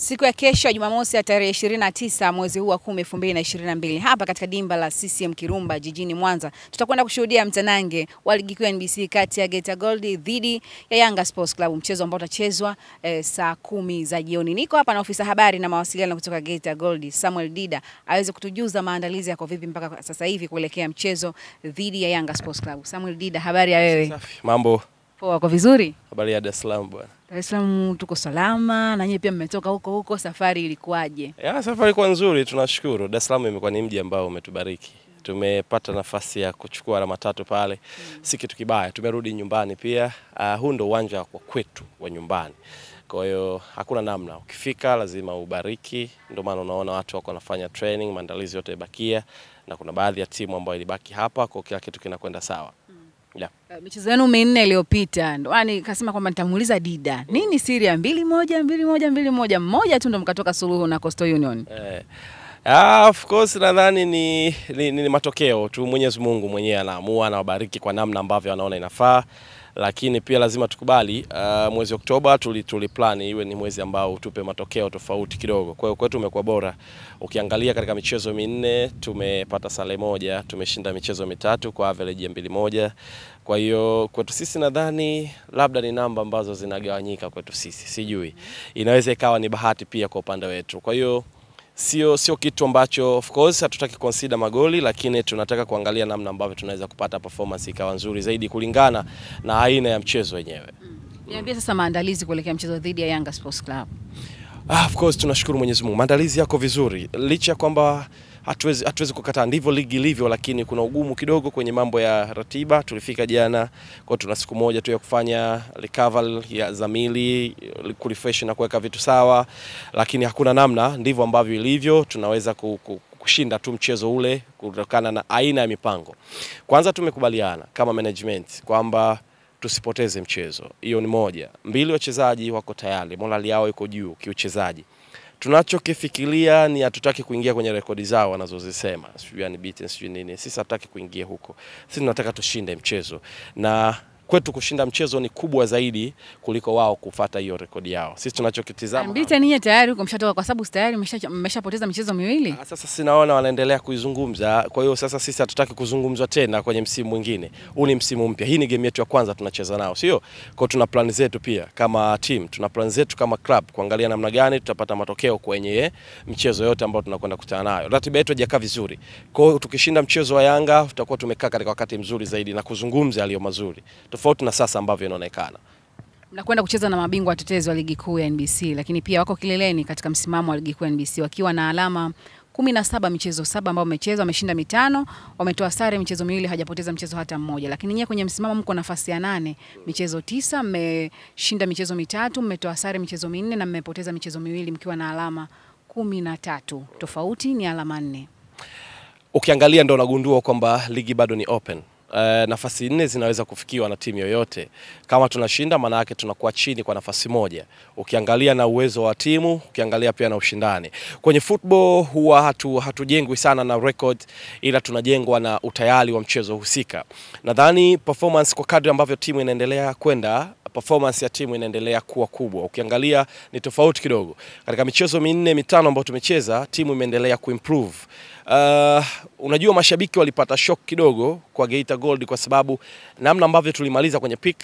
Siku ya kesho Jumamosi ya tarehe 29 mwezi huu wa 10 2022 hapa katika dimba la CCM Kirumba jijini Mwanza tutakwenda kushuhudia mtanange wa ligi kuu NBC kati ya Geita Gold dhidi ya Yanga Sports Club, mchezo ambao utachezwa saa 10 za jioni. Niko hapa na ofisa habari na mawasiliano kutoka Geita Gold Samwel Didda aweze kutujuza maandalizi yako vipi mpaka sasa hivi kuelekea mchezo dhidi ya Yanga Sports Club. Samwel Didda, habari ya wewe? Safi, mambo poa, kwa vizuri? Habari ya Dar es Salaam bwana. Dar es Salaam tuko salama, na nyinyi pia mmetoka huko, safari ilikuwaje? Ya safari ilikuwa nzuri, tunashukuru. Dar es Salaam imekuwa ni mji ambao umetubariki. Tumepata nafasi ya kuchukua alama 3 pale. Si kitu kibaya, tumerudi nyumbani pia. Huu ndo uwanja kwa kwetu wa nyumbani. Kwa hiyo hakuna namna, ukifika lazima ubariki. Ndio maana unaona watu wako wanafanya training, maandalizi yote yabakia, na kuna baadhi ya timu ambayo ilibaki hapa, kwa kila kitu kinakwenda sawa. Yeah. Michezo yenu minne iliyopita, ndo yani kasema kwamba nitamuuliza Didda, nini siri ya 2-1 mmoja tu ndo mkatoka suluhu na Coastal Union? Of course nadhani ni matokeo tu, Mwenyezi Mungu mwenyewe anaamua, anawabariki kwa namna ambavyo anaona inafaa. Lakini pia lazima tukubali, mwezi Oktoba tuliplan iwe ni mwezi ambao tupe matokeo tofauti kidogo. Kwa hiyo kwetu umekuwa bora. Ukiangalia katika michezo minne tumepata sare moja, tumeshinda michezo mitatu kwa average ya 2-1. Kwa hiyo kwetu sisi nadhani labda ni namba ambazo zinagawanyika kwetu sisi. Sijui. Inaweza ikawa ni bahati pia kwa upande wetu. Kwa hiyo sio kitu ambacho of course hatutaki consider magoli, lakini tunataka kuangalia namna ambavyo tunaweza kupata performance ikawa nzuri zaidi kulingana na aina ya mchezo wenyewe. Niambia sasa maandalizi kuelekea mchezo dhidi ya Yanga Sports Club. Of course tunashukuru Mwenyezi Mungu. Maandalizi yako vizuri. Licha kwamba hatuwezi kukataa, ndivyo ligi ilivyo, lakini kuna ugumu kidogo kwenye mambo ya ratiba. Tulifika jana, kwa tuna siku moja tu ya kufanya recover ya zamili, kurefresh na kuweka vitu sawa, lakini hakuna namna, ndivyo ambavyo ilivyo. Tunaweza kushinda tu mchezo ule kutokana na aina ya mipango. Kwanza tumekubaliana kama management kwamba tusipoteze mchezo. Hiyo ni moja. 2, wachezaji wako tayari, morali yao iko juu kiuchezaji. Tunachokifikiria ni hatutaki kuingia kwenye rekodi zao wanazozisema, sio yani beaten sio nini. Sisi hatutaki kuingia huko. Sisi tunataka tushinde mchezo. Na kwetu kushinda mchezo ni kubwa zaidi kuliko wao kufuata hiyo rekodi yao. Sisi tunachokitizama beaten yeye tayari huko mshatoka, kwa sababu tayari mmeshapoteza michezo miwili. Sasa sinaona wanaendelea kuizungumza. Kwa hiyo sasa sisi hatutaki kuzungumzwa tena kwenye msimu mwingine. Huu ni msimu mpya. Hii ni game yetu ya kwanza tunacheza nao, sio? Kwa tuna plan zetu pia kama team, tuna plan zetu kama club kuangalia namna gani tutapata matokeo kwenye mchezo yote ambayo tunakwenda kukutana nayo. Ratiba yetu haijakaa vizuri. Kwa hiyo tukishinda mchezo wa Yanga tutakuwa tumekaa katika wakati mzuri zaidi na kuzungumza aliyo mazuri, tofauti na sasa ambavyo inaonekana. Mnakwenda kucheza na mabingwa watetezi wa ligi kuu ya NBC, lakini pia wako kileleni katika msimamo wa ligi kuu ya NBC wakiwa na alama 17, michezo 7 ambao wamecheza, wameshinda 5, wametoa sare michezo miwili, hajapoteza mchezo hata mmoja. Lakini nyinyi kwenye msimamo mko nafasi ya 8, michezo 9, mmeshinda michezo 3, mmetoa sare michezo 4 na mmepoteza michezo miwili mkiwa na alama 13. Tofauti ni alama 4. Ukiangalia ndio unagundua kwamba ligi bado ni open. Nafasi 4 zinaweza kufikiwa na timu yoyote. Kama tunashinda maana yake tunakuwa chini kwa nafasi moja. Ukiangalia na uwezo wa timu, ukiangalia pia na ushindani. Kwenye football huwa hatujengwi sana na record, ila tunajengwa na utayari wa mchezo husika. Nadhani performance kwa kadri ambavyo timu inaendelea kwenda, performance ya timu inaendelea kuwa kubwa. Ukiangalia ni tofauti kidogo. Katika michezo 4-5 ambayo tumecheza, timu imeendelea kuimprove. Unajua mashabiki walipata shock kidogo kwa Geita Gold kwa sababu namna ambavyo tulimaliza kwenye peak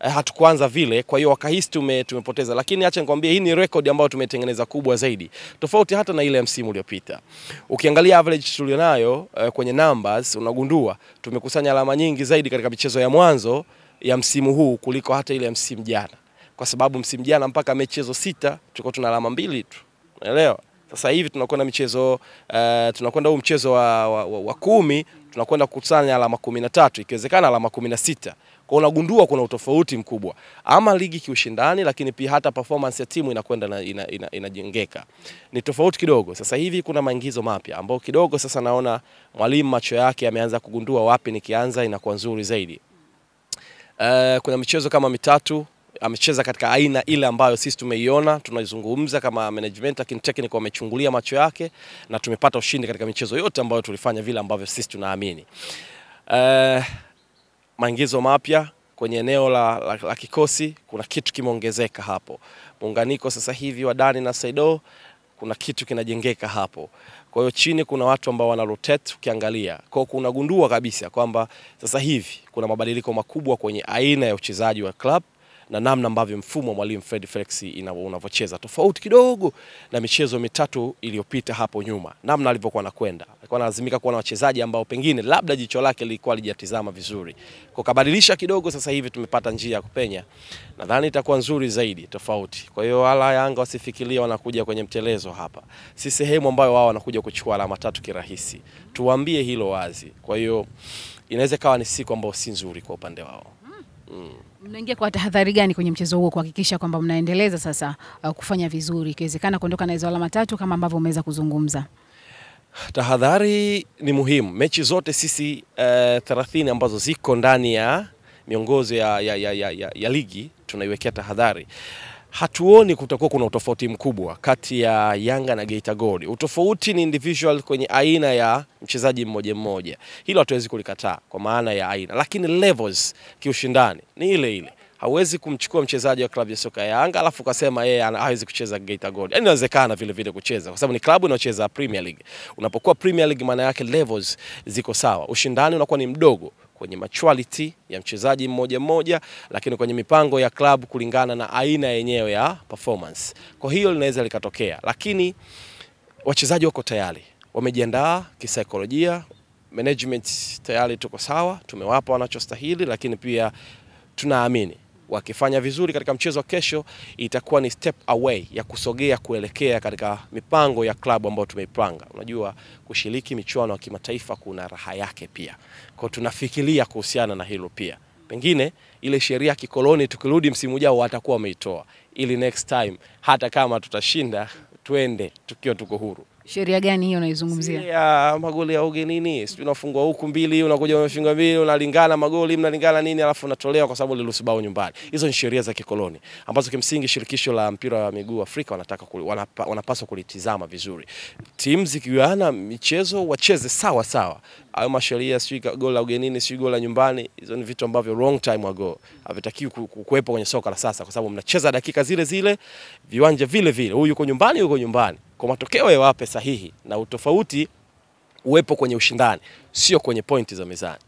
hatukuanza vile, kwa hiyo wakahisi tumepoteza. Lakini acha nikwambie hii ni record ambayo tumetengeneza kubwa zaidi, tofauti hata na ile ya msimu uliopita. Ukiangalia average tulionayo kwenye numbers unagundua tumekusanya alama nyingi zaidi katika michezo ya mwanzo ya msimu huu kuliko hata ile ya msimu jana, kwa sababu msimu jana mpaka michezo 6 tulikuwa tuna alama 2 tu. Unaelewa? Sasa hivi tunakwenda michezo tunakwenda huu mchezo wa 10 tunakwenda kukusanya alama 13, ikiwezekana alama 16. Kwa unagundua kuna utofauti mkubwa ama ligi kiushindani, lakini pia hata performance ya timu inakwenda inajengeka. Ni tofauti kidogo. Sasa hivi kuna maingizo mapya ambao kidogo sasa naona mwalimu macho yake ameanza kugundua wapi nikianza inakuwa nzuri zaidi. Kuna michezo kama 3 amecheza katika aina ile ambayo sisi tumeiona, tunaizungumza kama management, lakini technical amechungulia macho yake na tumepata ushindi katika michezo yote ambayo tulifanya vile ambavyo sisi tunaamini. Maingizo mapya kwenye eneo la kikosi kuna kitu kimeongezeka hapo. Muunganiko sasa hivi wa Dani na Saido, kuna kitu kinajengeka hapo. Kwa hiyo chini kuna watu ambao wana rotate ukiangalia. Kwa hiyo unagundua kabisa kwamba sasa hivi kuna mabadiliko makubwa kwenye aina ya uchezaji wa club na namna ambavyo mfumo wa mwalimu Fred Flex unavyocheza, tofauti kidogo na michezo mitatu iliyopita hapo nyuma. Namna alivyokuwa anakwenda, alikuwa lazimika kuwa na wachezaji ambao pengine labda jicho lake lilikuwa lijatizama vizuri. Kwa kabadilisha kidogo sasa hivi tumepata njia ya kupenya. Nadhani itakuwa nzuri zaidi, tofauti. Kwa hiyo wala Yanga wasifikiria wanakuja kwenye mtelezo hapa. Si sehemu ambayo wao wanakuja kuchukua alama tatu kirahisi. Tuambie hilo wazi. Kwa hiyo inaweza kawa ni siku ambayo si nzuri kwa upande wao. Mnaingia kwa tahadhari gani kwenye mchezo huo kuhakikisha kwamba mnaendeleza sasa kufanya vizuri, ikiwezekana kuondoka na hizo alama tatu kama ambavyo umeweza kuzungumza? Tahadhari ni muhimu. Mechi zote sisi 30 ambazo ziko ndani ya miongozo ya ligi tunaiwekea tahadhari. Hatuoni kutakuwa kuna utofauti mkubwa kati ya Yanga na Geita Gold. Utofauti ni individual kwenye aina ya mchezaji mmoja. Hilo hatuwezi kulikataa kwa maana ya aina, lakini levels kiushindani ni ile ile. Hawezi kumchukua mchezaji wa klabu ya soka ya Yanga alafu kasema yeye hawezi kucheza Geita Gold. Yaani inawezekana vile vile kucheza kwa sababu ni klabu inayocheza Premier League. Unapokuwa Premier League maana yake levels ziko sawa. Ushindani unakuwa ni mdogo kwenye maturity ya mchezaji mmoja, lakini kwenye mipango ya club kulingana na aina yenyewe ya performance. Kwa hiyo linaweza likatokea, lakini wachezaji wako tayari, wamejiandaa kisaikolojia, management tayari tuko sawa, tumewapa wanachostahili, lakini pia tunaamini wakifanya vizuri katika mchezo wa kesho itakuwa ni step away ya kusogea kuelekea katika mipango ya klabu ambayo tumeipanga. Unajua kushiriki michuano ya kimataifa kuna raha yake pia. Kwa tunafikiria kuhusiana na hilo pia. Pengine ile sheria kikoloni tukirudi msimu ujao watakuwa wameitoa, ili next time hata kama tutashinda twende tukio tuko huru. Sheria gani hiyo unaizungumzia? Ya magoli ya ugenini. Sio unafungwa huku mbili, unakuja umefunga mbili, unalingana magoli, mnalingana nini alafu unatolewa kwa sababu liruhusu bao nyumbani. Hizo ni sheria za kikoloni ambazo kimsingi shirikisho la mpira wa miguu Afrika wanapaswa kulitizama vizuri. Timu zikiwana michezo wacheze sawa sawa. Hayo masheria sio goli la ugenini, sio goli la nyumbani, hizo ni vitu ambavyo wrong time ago. Havitakiwi kuwepo kwenye soka la sasa kwa sababu mnacheza dakika zile zile, viwanja vile vile. Huyu yuko nyumbani, yuko nyumbani. Kwa matokeo yawape sahihi na utofauti uwepo kwenye ushindani, sio kwenye pointi za mezani.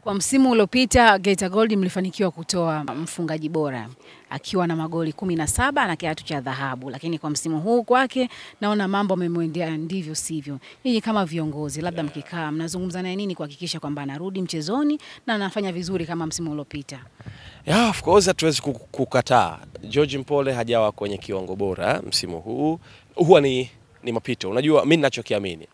Kwa msimu uliopita Geita Gold mlifanikiwa kutoa mfungaji bora akiwa na magoli 17 na kiatu cha dhahabu, lakini kwa msimu huu kwake naona mambo yamemwendea ndivyo sivyo. Ninyi kama viongozi labda mkikaa mnazungumza naye nini kuhakikisha kwamba anarudi mchezoni na anafanya vizuri kama msimu uliopita? Yeah, of course hatuwezi kukataa. George Mpole hajawa kwenye kiwango bora msimu huu. Huwa ni mapito. Unajua mimi ninachokiamini,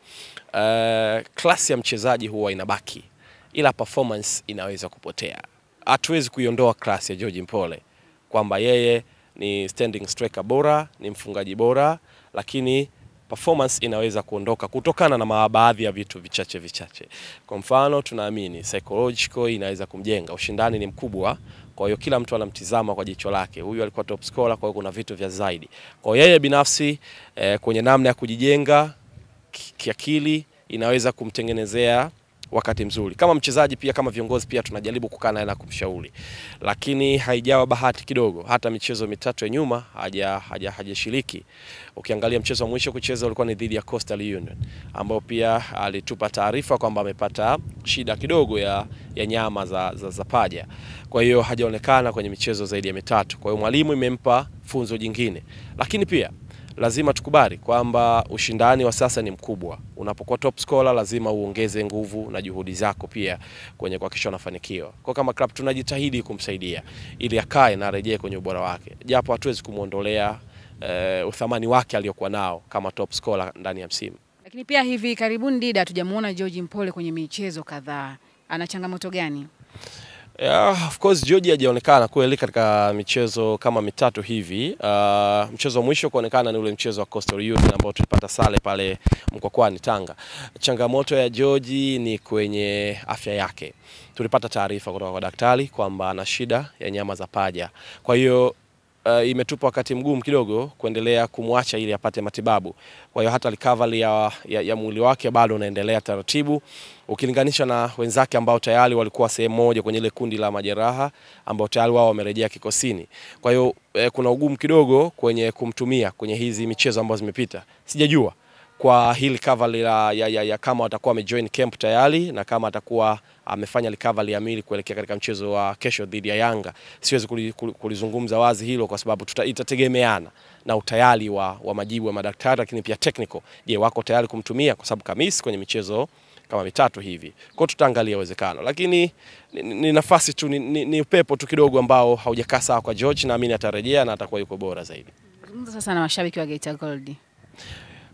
klasi ya mchezaji huwa inabaki, ila performance inaweza kupotea. Hatuwezi kuiondoa klasi ya George Mpole kwamba yeye ni standing striker bora, ni mfungaji bora, lakini performance inaweza kuondoka kutokana na baadhi ya vitu vichache. Kwa mfano tunaamini psychological inaweza kumjenga. Ushindani ni mkubwa, kwa hiyo kila mtu anamtizama kwa jicho lake. Huyu alikuwa top scorer, kwa hiyo kuna vitu vya zaidi. Kwa yeye binafsi kwenye namna ya kujijenga kiakili inaweza kumtengenezea wakati mzuri. Kama mchezaji pia kama viongozi pia tunajaribu kukaa naye na kumshauri. Lakini haijawa bahati kidogo. Hata michezo mitatu ya nyuma hajashiriki. Ukiangalia mchezo wa mwisho kucheza ulikuwa ni dhidi ya Coastal Union ambao pia alitupa taarifa kwamba amepata shida kidogo ya nyama za paja. Kwa hiyo hajaonekana kwenye michezo zaidi ya mitatu. Kwa hiyo mwalimu imempa funzo jingine. Lakini pia lazima tukubali kwamba ushindani wa sasa ni mkubwa. Unapokuwa top scorer lazima uongeze nguvu na juhudi zako pia kwenye kuhakikisha unafanikiwa. Kwa kama club tunajitahidi kumsaidia ili akae na arejee kwenye ubora wake. Japo hatuwezi kumuondolea uthamani wake aliyokuwa nao kama top scorer ndani ya msimu. Lakini pia hivi karibuni Didda tujamuona George Mpole kwenye michezo kadhaa. Ana changamoto gani? Yeah, of course George hajaonekana kweli katika michezo kama mitatu hivi. Mchezo mwisho kuonekana ni ule mchezo wa Coastal Union ambao tulipata sare pale Mkwakwani Tanga. Changamoto ya George ni kwenye afya yake. Tulipata taarifa kutoka kwa daktari kwamba ana shida ya nyama za paja. Kwa hiyo imetupa wakati mgumu kidogo kuendelea kumwacha ili apate matibabu. Kwa hiyo hata recovery ya mwili wake bado unaendelea taratibu ukilinganisha na wenzake ambao tayari walikuwa sehemu moja kwenye ile kundi la majeraha ambao tayari wao wamerejea kikosini. Kwa hiyo kuna ugumu kidogo kwenye kumtumia kwenye hizi michezo ambazo zimepita. Sijajua kwa hii recovery ya kama watakuwa wamejoin camp tayari na kama atakuwa amefanya recovery ya mwili kuelekea katika mchezo wa kesho dhidi ya Yanga. Siwezi kulizungumza wazi hilo kwa sababu itategemeana na utayari wa majibu ya madaktari, lakini pia technical. Je, wako tayari kumtumia kwa sababu Kamisi kwenye michezo kama mitatu hivi. Kwa tutaangalia uwezekano. Lakini ni nafasi tu, ni upepo tu kidogo ambao haujakaa sawa kwa George, na amini atarejea na atakuwa yuko bora zaidi. Zungumza sasa na mashabiki wa Geita Gold.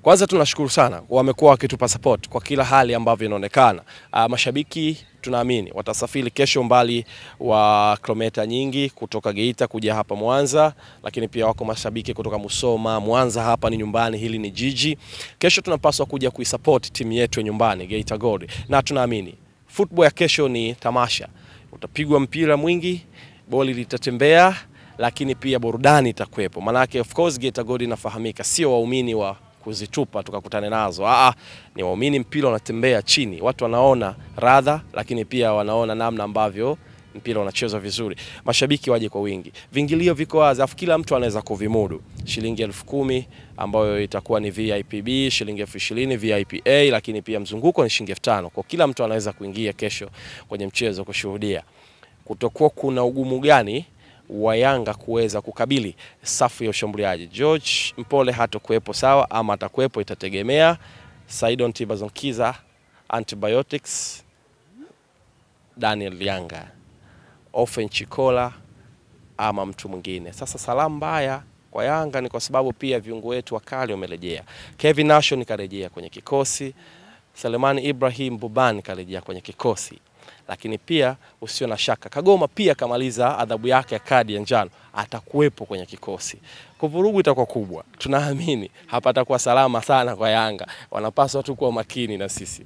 Kwanza tunashukuru sana, wamekuwa wakitupa support kwa kila hali ambavyo inaonekana. Mashabiki tunaamini watasafiri kesho mbali wa kilomita nyingi kutoka Geita kuja hapa Mwanza, lakini pia wako mashabiki kutoka Musoma. Mwanza hapa ni nyumbani, hili ni jiji. Kesho tunapaswa kuja kuisupport timu yetu ya nyumbani Geita Gold, na tunaamini football ya kesho ni tamasha. Utapigwa mpira mwingi, boli litatembea, lakini pia burudani itakuepo. Manake of course Geita Gold inafahamika sio waumini wa kuzitupa tukakutane nazo. Ni waumini mpira unatembea chini. Watu wanaona radha, lakini pia wanaona namna ambavyo mpira unachezwa vizuri. Mashabiki waje kwa wingi. Vingilio viko wazi, afu kila mtu anaweza kuvimudu. Shilingi 10,000 ambayo itakuwa ni VIPB, shilingi 20,000 VIPA, lakini pia mzunguko ni shilingi 5,000. Kwa kila mtu anaweza kuingia kesho kwenye mchezo kushuhudia. Kutokuwa kuna ugumu gani wa Yanga kuweza kukabili safu ya ushambuliaji. George Mpole hatakuepo sawa ama atakuepo itategemea. Saidon Tibazonkiza, Antibiotics, Daniel Yanga, Ofen Chikola ama mtu mwingine. Sasa salamu mbaya kwa Yanga ni kwa sababu pia viungo wetu wakali wamerejea. Kevin Hasho nikarejea kwenye kikosi. Selemani Ibrahim Buban karejea kwenye kikosi. Lakini pia usio na shaka Kagoma pia kamaliza adhabu yake ya kadi ya njano, atakuepo kwenye kikosi. Kuvurugu itakuwa kubwa. Tunaamini hapatakuwa salama sana kwa Yanga. Wanapaswa tu kuwa makini na sisi.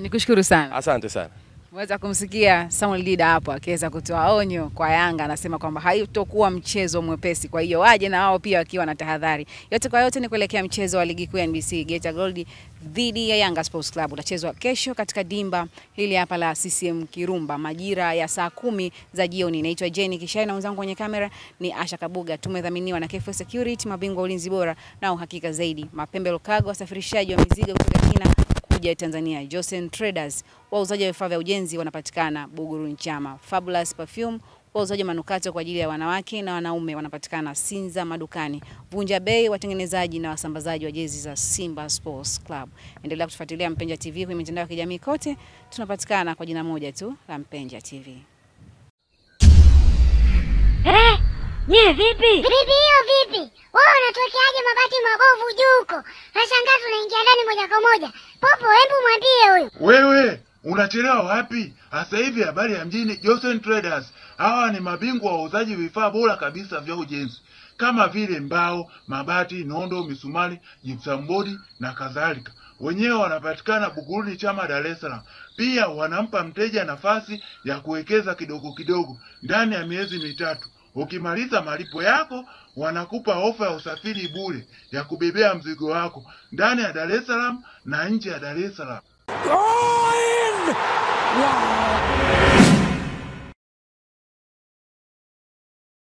Nikushukuru sana. Asante sana. Mweza kumsikia Samwel Didda hapo akiweza kutoa onyo kwa Yanga, anasema kwamba haitokuwa mchezo mwepesi, kwa hiyo waje na wao pia wakiwa na tahadhari. Yote kwa yote ni kuelekea mchezo wa ligi kuu ya NBC Geita Gold dhidi ya Yanga Sports Club utachezwa kesho katika dimba hili hapa la CCM Kirumba majira ya saa 10 za jioni. Naitwa Jenny Kishai na wenzangu kwenye kamera ni Asha Kabuga. Tumedhaminiwa na KFC Security, mabingwa ulinzi bora na uhakika zaidi. Mapembe Kago, wasafirishaji wa mizigo kutoka China ya Tanzania. Johnson Traders, wauzaji wa vifaa vya ujenzi, wanapatikana Buguruni Chama. Fabulous Perfume, wauzaji manukato kwa ajili ya wanawake na wanaume, wanapatikana Sinza madukani. Vunja Bei, watengenezaji na wasambazaji wa jezi za Simba Sports Club. Endelea kutufuatilia Mpenja TV kwenye mitandao ya kijamii kote, tunapatikana kwa jina moja tu la Mpenja TV. Nye vipi? Vipi hiyo vipi? Wao unatokeaje mabati mabovu juu huko? Nashangaa tunaingia ndani moja kwa moja. Popo hebu mwambie huyu. Wewe unachelewa wapi? Sasa hivi habari ya mjini Johnson Traders. Hawa ni mabingwa wauzaji vifaa bora kabisa vya ujenzi, kama vile mbao, mabati, nondo, misumari, gypsum board na kadhalika. Wenyewe wanapatikana Buguruni Chama, Dar es Salaam. Pia wanampa mteja nafasi ya kuwekeza kidogo kidogo ndani ya miezi 3. Ukimaliza malipo yako wanakupa ofa ya usafiri bure ya kubebea mzigo wako ndani ya Dar es Salaam na nje ya Dar es Salaam.